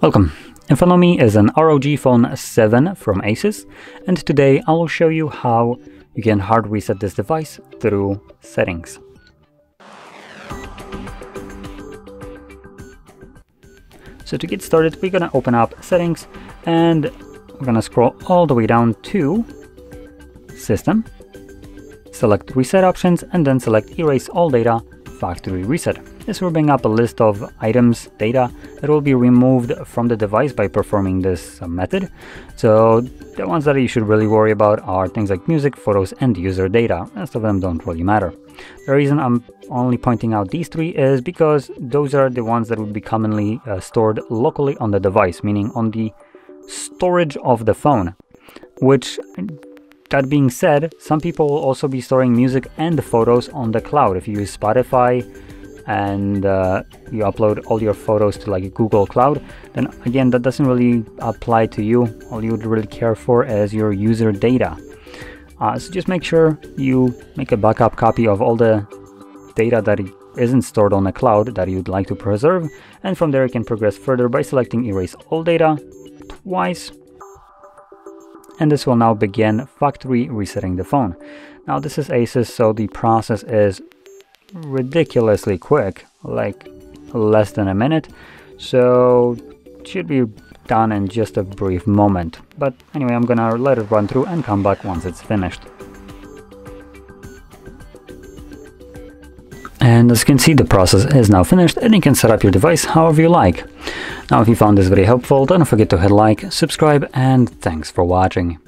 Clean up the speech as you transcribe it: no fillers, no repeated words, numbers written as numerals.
Welcome. In front of me is an ROG Phone 7 from Asus, and today I will show you how you can hard reset this device through settings. So to get started, we're gonna open up settings and we're gonna scroll all the way down to system, select reset options, and then select erase all data factory reset. This will bring up a list of items, data that will be removed from the device by performing this method. So the ones that you should really worry about are things like music, photos, and user data. Most of them don't really matter. The reason I'm only pointing out these three is because those are the ones that would be commonly stored locally on the device, meaning on the storage of the phone, which, that being said, some people will also be storing music and the photos on the cloud. If you use Spotify and you upload all your photos to like Google Cloud, then again, that doesn't really apply to you. All you would really care for is your user data. So just make sure you make a backup copy of all the data that isn't stored on the cloud that you'd like to preserve. And from there, you can progress further by selecting erase all data twice. And this will now begin factory resetting the phone. Now this is Asus, so the process is ridiculously quick, like less than a minute. So it should be done in just a brief moment. But anyway, I'm gonna let it run through and come back once it's finished. And as you can see, the process is now finished and you can set up your device however you like. Now, if you found this video helpful, don't forget to hit like, subscribe, and thanks for watching.